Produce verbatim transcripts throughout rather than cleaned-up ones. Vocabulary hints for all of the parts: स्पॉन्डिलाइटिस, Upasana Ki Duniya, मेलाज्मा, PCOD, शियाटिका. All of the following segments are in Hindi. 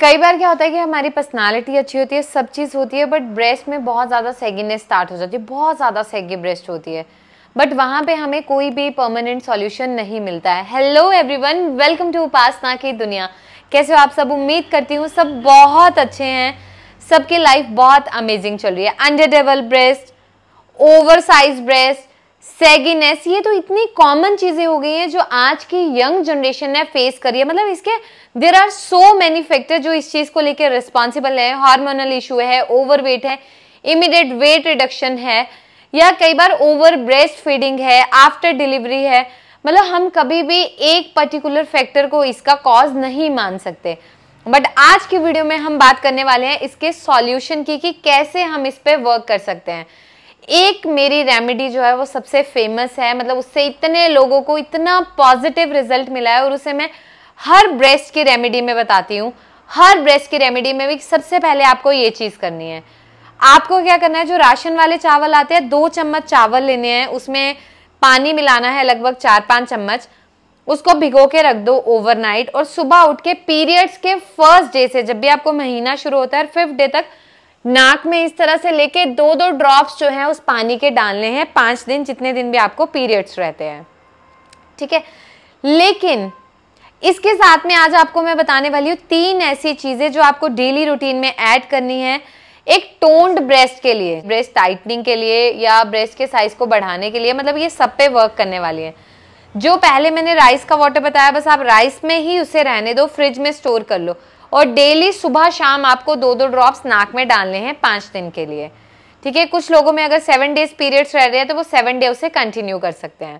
कई बार क्या होता है कि हमारी पर्सनालिटी अच्छी होती है, सब चीज़ होती है, बट ब्रेस्ट में बहुत ज़्यादा सेगीनेस स्टार्ट हो जाती है, बहुत ज़्यादा सेगी ब्रेस्ट होती है, बट वहाँ पे हमें कोई भी परमानेंट सॉल्यूशन नहीं मिलता है। Hello everyone, welcome to Upasana की दुनिया। कैसे हो आप सब? उम्मीद करती हूँ सब बहुत अच्छे हैं, सबकी लाइफ बहुत अमेजिंग चल रही है। Under developed breast, over size breast, sagginess, ये तो इतनी कॉमन चीज़ें हो गई हैं जो आज की यंग जनरेशन ने फेस करी है। मतलब इसके there are so many factor जो इस चीज़ को लेकर रिस्पॉन्सिबल है। हार्मोनल इशू है, ओवरवेट है, इमीडिएट वेट रिडक्शन है, या कई बार ओवर ब्रेस्ट फीडिंग है, आफ्टर डिलीवरी है। मतलब हम कभी भी एक पर्टिकुलर फैक्टर को इसका कॉज नहीं मान सकते, बट आज की वीडियो में हम बात करने वाले हैं इसके सॉल्यूशन की कि कैसे हम इस पर वर्क कर सकते हैं। एक मेरी रेमेडी जो है वो सबसे फेमस है, मतलब उससे इतने लोगों को इतना पॉजिटिव रिजल्ट मिला है, और उसे मैं हर ब्रेस्ट की रेमेडी में बताती हूँ। हर ब्रेस्ट की रेमेडी में भी सबसे पहले आपको ये चीज़ करनी है। आपको क्या करना है, जो राशन वाले चावल आते हैं, दो चम्मच चावल लेने हैं, उसमें पानी मिलाना है लगभग चार पाँच चम्मच। उसको भिगो के रख दो ओवरनाइट, और सुबह उठ के पीरियड्स के फर्स्ट डे से, जब भी आपको महीना शुरू होता है, फिफ्थ डे तक नाक में इस तरह से लेके दो दो ड्रॉप्स जो हैं उस पानी के डालने हैं, पाँच दिन जितने दिन भी आपको पीरियड्स रहते हैं, ठीक है। लेकिन इसके साथ में आज आपको मैं बताने वाली हूँ तीन ऐसी चीज़ें जो आपको डेली रूटीन में ऐड करनी है एक टोन्ड ब्रेस्ट के लिए, ब्रेस्ट टाइटनिंग के लिए, या ब्रेस्ट के साइज को बढ़ाने के लिए। मतलब ये सब पे वर्क करने वाली है। जो पहले मैंने राइस का वाटर बताया, बस आप राइस में ही उसे रहने दो, फ्रिज में स्टोर कर लो, और डेली सुबह शाम आपको दो दो ड्रॉप्स नाक में डालने हैं पाँच दिन के लिए, ठीक है। कुछ लोगों में अगर सेवन डेज पीरियड्स रह रहे हैं तो वो सेवन डे उसे कंटिन्यू कर सकते हैं।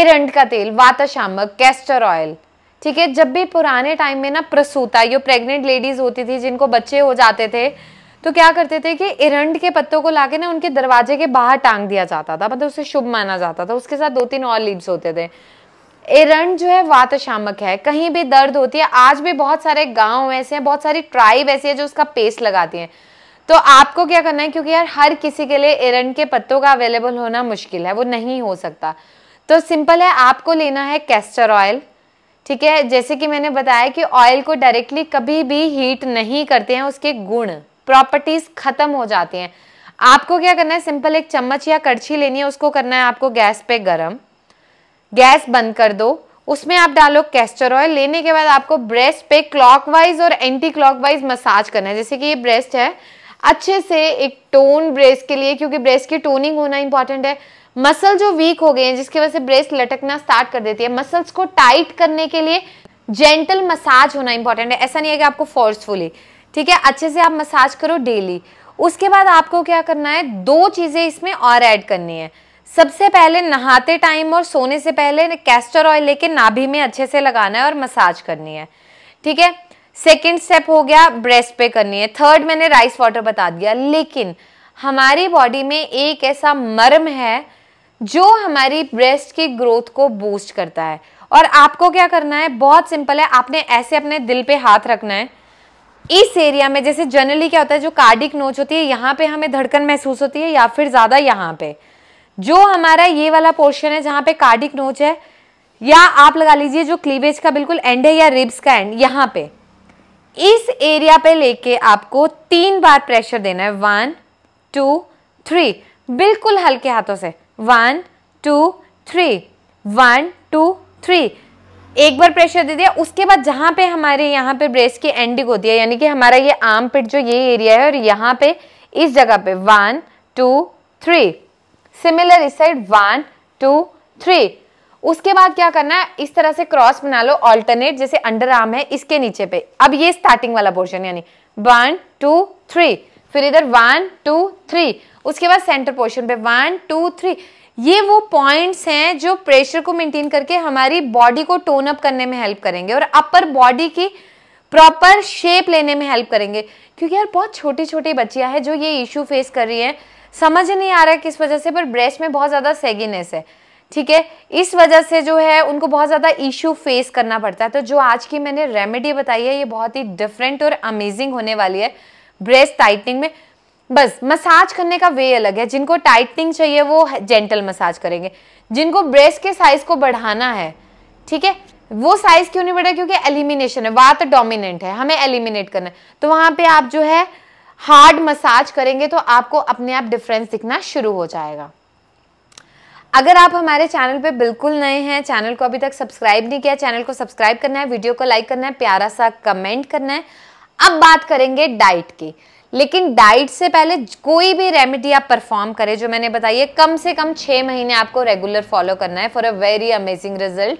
एरंड का तेल, वाताशामक, कैस्टर ऑयल, ठीक है। जब भी पुराने टाइम में ना प्रसूता, जो प्रेग्नेंट लेडीज होती थी जिनको बच्चे हो जाते थे, तो क्या करते थे कि एरंड के पत्तों को लाके ना उनके दरवाजे के बाहर टांग दिया जाता था, मतलब उसे शुभ माना जाता था। उसके साथ दो तीन और लीव्स होते थे। एरंड जो है वातशामक है, कहीं भी दर्द होती है, आज भी बहुत सारे गांव ऐसे हैं, बहुत सारी ट्राइब ऐसी है जो उसका पेस्ट लगाती हैं। तो आपको क्या करना है, क्योंकि यार हर किसी के लिए एरंड के पत्तों का अवेलेबल होना मुश्किल है, वो नहीं हो सकता, तो सिंपल है, आपको लेना है कैस्टर ऑयल, ठीक है। जैसे कि मैंने बताया कि ऑयल को डायरेक्टली कभी भी हीट नहीं करते हैं, उसके गुण प्रॉपर्टीज खत्म हो जाती हैं। आपको क्या करना है, सिंपल एक चम्मच या कड़छी लेनी है, उसको करना है आपको गैस पे गरम, गैस बंद कर दो, उसमें आप डालो कैस्टर ऑयल। लेने के बाद आपको ब्रेस्ट पे क्लॉकवाइज और एंटी क्लॉकवाइज मसाज करना है। जैसे कि ये ब्रेस्ट है, अच्छे से एक टोन ब्रेस्ट के लिए, क्योंकि ब्रेस्ट की टोनिंग होना इंपॉर्टेंट है। मसल जो वीक हो गए हैं जिसकी वजह से ब्रेस्ट लटकना स्टार्ट कर देती है, मसल्स को टाइट करने के लिए जेंटल मसाज होना इंपॉर्टेंट है। ऐसा नहीं है कि आपको फोर्सफुली, ठीक है, अच्छे से आप मसाज करो डेली। उसके बाद आपको क्या करना है, दो चीज़ें इसमें और ऐड करनी है। सबसे पहले नहाते टाइम और सोने से पहले कैस्टर ऑयल लेके नाभि में अच्छे से लगाना है और मसाज करनी है, ठीक है। सेकंड स्टेप हो गया, ब्रेस्ट पे करनी है। थर्ड मैंने राइस वाटर बता दिया। लेकिन हमारी बॉडी में एक ऐसा मर्म है जो हमारी ब्रेस्ट की ग्रोथ को बूस्ट करता है, और आपको क्या करना है, बहुत सिंपल है, आपने ऐसे अपने दिल पे हाथ रखना है इस एरिया में। जैसे जनरली क्या होता है, जो कार्डिक नोच होती है यहाँ पे हमें धड़कन महसूस होती है, या फिर ज़्यादा यहाँ पे जो हमारा ये वाला पोर्शन है जहाँ पे कार्डिक नोच है, या आप लगा लीजिए जो क्लीवेज का बिल्कुल एंड है, या रिब्स का एंड, यहाँ पे इस एरिया पे लेके आपको तीन बार प्रेशर देना है। वन टू थ्री, बिल्कुल हल्के हाथों से, one two three, one two three, एक बार प्रेशर दे दिया। उसके बाद जहाँ पे हमारे यहाँ पे ब्रेस्ट की एंडिंग होती है, यानी कि हमारा ये आर्म पिट जो ये एरिया है, और यहाँ पे इस जगह पे वन टू थ्री, सिमिलर इस साइड वन टू थ्री। उसके बाद क्या करना है, इस तरह से क्रॉस बना लो ऑल्टरनेट, जैसे अंडर आर्म है इसके नीचे पे। अब ये स्टार्टिंग वाला पोर्शन, यानी वन टू थ्री, फिर इधर वन टू थ्री, उसके बाद सेंटर पोर्शन पे वन टू थ्री। ये वो पॉइंट्स हैं जो प्रेशर को मेंटेन करके हमारी बॉडी को टोन अप करने में हेल्प करेंगे, और अपर बॉडी की प्रॉपर शेप लेने में हेल्प करेंगे। क्योंकि यार बहुत छोटी छोटी बच्चियाँ हैं जो ये इशू फेस कर रही हैं, समझ नहीं आ रहा है किस वजह से, पर ब्रेस्ट में बहुत ज़्यादा सेगीनेस है, ठीक है। इस वजह से जो है उनको बहुत ज़्यादा इशू फेस करना पड़ता है। तो जो आज की मैंने रेमेडी बताई है, ये बहुत ही डिफरेंट और अमेजिंग होने वाली है ब्रेस्ट टाइटनिंग में। बस मसाज करने का वे अलग है, जिनको टाइटनिंग चाहिए वो जेंटल मसाज करेंगे, जिनको ब्रेस्ट के साइज को बढ़ाना है, ठीक है, वो साइज क्यों नहीं बढ़ा? क्योंकि एलिमिनेशन है, वात डोमिनेंट है, हमें एलिमिनेट करना है। तो वहां पे आप जो है हार्ड मसाज करेंगे तो आपको अपने आप डिफरेंस दिखना शुरू हो जाएगा। अगर आप हमारे चैनल पे बिल्कुल नए हैं, चैनल को अभी तक सब्सक्राइब नहीं किया, चैनल को सब्सक्राइब करना है, वीडियो को लाइक करना है, प्यारा सा कमेंट करना है। अब बात करेंगे डाइट की, लेकिन डाइट से पहले कोई भी रेमेडी आप परफॉर्म करें जो मैंने बताई है, कम से कम छः महीने आपको रेगुलर फॉलो करना है for a very amazing result.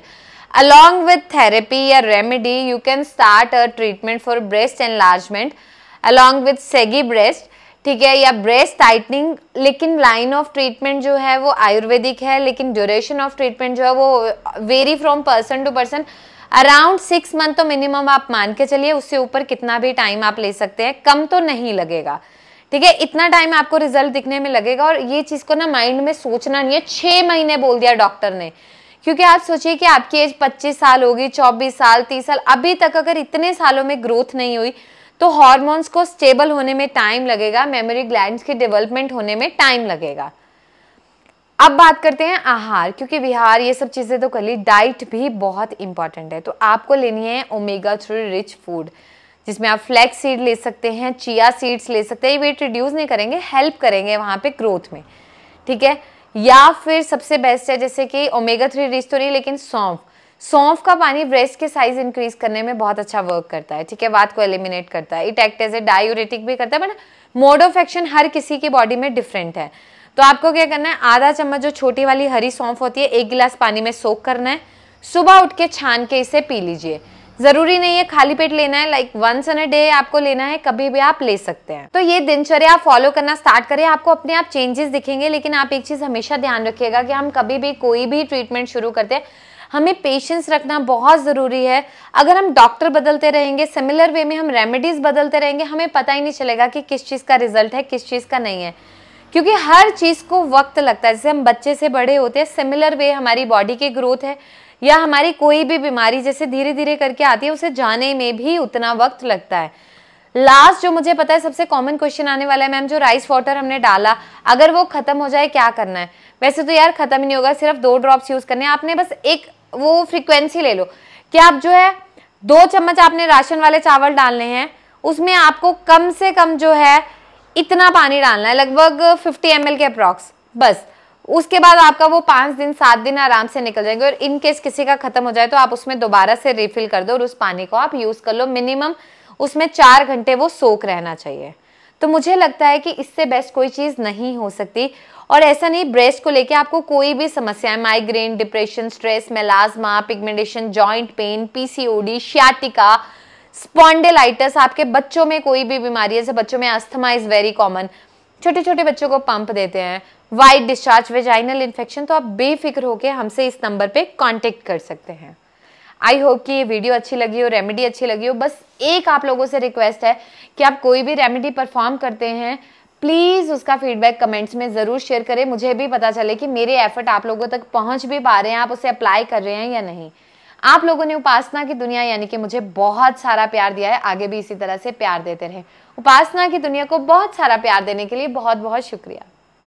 Along with therapy या remedy you can start a treatment for breast enlargement along with सेगी breast, ठीक है, या ब्रेस्ट टाइटनिंग। लेकिन लाइन ऑफ ट्रीटमेंट जो है वो आयुर्वेदिक है, लेकिन ड्यूरेशन ऑफ ट्रीटमेंट जो है वो vary from person to person. Around six month तो मिनिमम आप मान के चलिए, उससे ऊपर कितना भी टाइम आप ले सकते हैं, कम तो नहीं लगेगा, ठीक है, इतना टाइम आपको रिजल्ट दिखने में लगेगा। और ये चीज़ को ना माइंड में सोचना नहीं है, छः महीने बोल दिया डॉक्टर ने, क्योंकि आप सोचिए कि आपकी एज पच्चीस साल होगी, चौबीस साल, तीस साल, अभी तक अगर इतने सालों में ग्रोथ नहीं हुई तो हार्मोन्स को स्टेबल होने में टाइम लगेगा, मेमोरी ग्लैंड्स की डेवलपमेंट होने में टाइम लगेगा। अब बात करते हैं आहार, क्योंकि विहार ये सब चीज़ें तो कर ली, डाइट भी बहुत इंपॉर्टेंट है। तो आपको लेनी है ओमेगा थ्री रिच फूड, जिसमें आप फ्लैक्स सीड ले सकते हैं, चिया सीड्स ले सकते हैं, वेट रिड्यूस नहीं करेंगे, हेल्प करेंगे वहाँ पे ग्रोथ में, ठीक है। या फिर सबसे बेस्ट है जैसे कि ओमेगा थ्री रिच तो नहीं, लेकिन सौंफ, सौंफ का पानी ब्रेस्ट के साइज इंक्रीज करने में बहुत अच्छा वर्क करता है, ठीक है, वात को एलिमिनेट करता है, it act as a diuretic भी करता है, बट मोड ऑफ एक्शन हर किसी की बॉडी में डिफरेंट है। तो आपको क्या करना है, आधा चम्मच जो छोटी वाली हरी सौंफ होती है एक गिलास पानी में सोक करना है, सुबह उठ के छान के इसे पी लीजिए। जरूरी नहीं है खाली पेट लेना है, like once in a day आपको लेना है, कभी भी आप ले सकते हैं। तो ये दिनचर्या आप फॉलो करना स्टार्ट करें, आपको अपने आप चेंजेस दिखेंगे। लेकिन आप एक चीज़ हमेशा ध्यान रखिएगा कि हम कभी भी कोई भी ट्रीटमेंट शुरू करते हैं हमें पेशेंस रखना बहुत ज़रूरी है। अगर हम डॉक्टर बदलते रहेंगे, सिमिलर वे में हम रेमेडीज़ बदलते रहेंगे, हमें पता ही नहीं चलेगा कि किस चीज़ का रिजल्ट है किस चीज़ का नहीं है, क्योंकि हर चीज़ को वक्त लगता है। जैसे हम बच्चे से बड़े होते हैं, सिमिलर वे हमारी बॉडी की ग्रोथ है या हमारी कोई भी बीमारी जैसे धीरे धीरे करके आती है, उसे जाने में भी उतना वक्त लगता है। लास्ट जो मुझे पता है सबसे कॉमन क्वेश्चन आने वाला है, मैम जो राइस वाटर हमने डाला अगर वो खत्म हो जाए क्या करना है? वैसे तो यार खत्म ही नहीं होगा, सिर्फ दो ड्रॉप्स यूज़ करने हैं, आपने बस एक वो फ्रीक्वेंसी ले लो कि आप जो है दो चम्मच आपने राशन वाले चावल डालने हैं, उसमें आपको कम से कम जो है इतना पानी डालना है, लगभग पचास एम एल के अप्रॉक्स, बस। उसके बाद आपका वो पाँच दिन सात दिन आराम से निकल जाएंगे। और इन केस किसी का खत्म हो जाए तो आप उसमें दोबारा से रिफिल कर दो और उस पानी को आप यूज़ कर लो। मिनिमम उसमें चार घंटे वो सोख रहना चाहिए। तो मुझे लगता है कि इससे बेस्ट कोई चीज़ नहीं हो सकती। और ऐसा नहीं ब्रेस्ट को लेके आपको कोई भी समस्याएं, migraine, depression, stress, मेलाज्मा, pigmentation, joint pain, PCOD, शियाटिका, स्पॉन्डिलाइटिस, आपके बच्चों में कोई भी बीमारी है, जैसे बच्चों में अस्थमा इज़ वेरी कॉमन, छोटे छोटे बच्चों को पंप देते हैं, वाइट डिस्चार्ज, वेजाइनल इन्फेक्शन, तो आप बेफिक्र होकर हमसे इस नंबर पर कॉन्टेक्ट कर सकते हैं। आई होप कि ये वीडियो अच्छी लगी हो, रेमेडी अच्छी लगी हो। बस एक आप लोगों से रिक्वेस्ट है कि आप कोई भी रेमेडी परफॉर्म करते हैं प्लीज़ उसका फीडबैक कमेंट्स में ज़रूर शेयर करें, मुझे भी पता चले कि मेरे एफर्ट आप लोगों तक पहुंच भी पा रहे हैं, आप उसे अप्लाई कर रहे हैं या नहीं। आप लोगों ने उपासना की दुनिया यानी कि मुझे बहुत सारा प्यार दिया है, आगे भी इसी तरह से प्यार देते रहें। उपासना की दुनिया को बहुत सारा प्यार देने के लिए बहुत बहुत शुक्रिया।